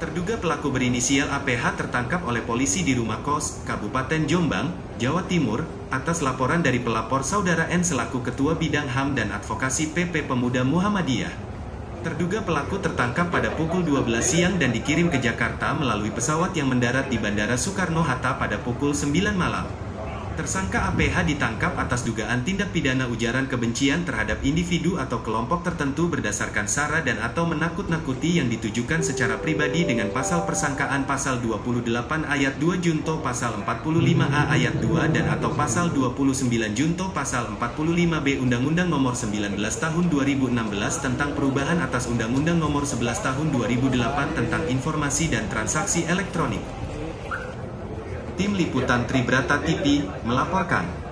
Terduga pelaku berinisial APH tertangkap oleh polisi di rumah kos, Kabupaten Jombang, Jawa Timur, atas laporan dari pelapor saudara N selaku Ketua Bidang HAM dan Advokasi PP Pemuda Muhammadiyah. Terduga pelaku tertangkap pada pukul 12 siang dan dikirim ke Jakarta melalui pesawat yang mendarat di Bandara Soekarno-Hatta pada pukul 9 malam. Tersangka APH ditangkap atas dugaan tindak pidana ujaran kebencian terhadap individu atau kelompok tertentu berdasarkan SARA dan atau menakut-nakuti yang ditujukan secara pribadi dengan pasal persangkaan pasal 28 ayat 2 junto pasal 45A ayat 2 dan atau pasal 29 junto pasal 45B Undang-Undang Nomor 19 tahun 2016 tentang perubahan atas Undang-Undang Nomor 11 tahun 2008 tentang Informasi dan Transaksi Elektronik. Tim Liputan TRIBRATA TV melaporkan.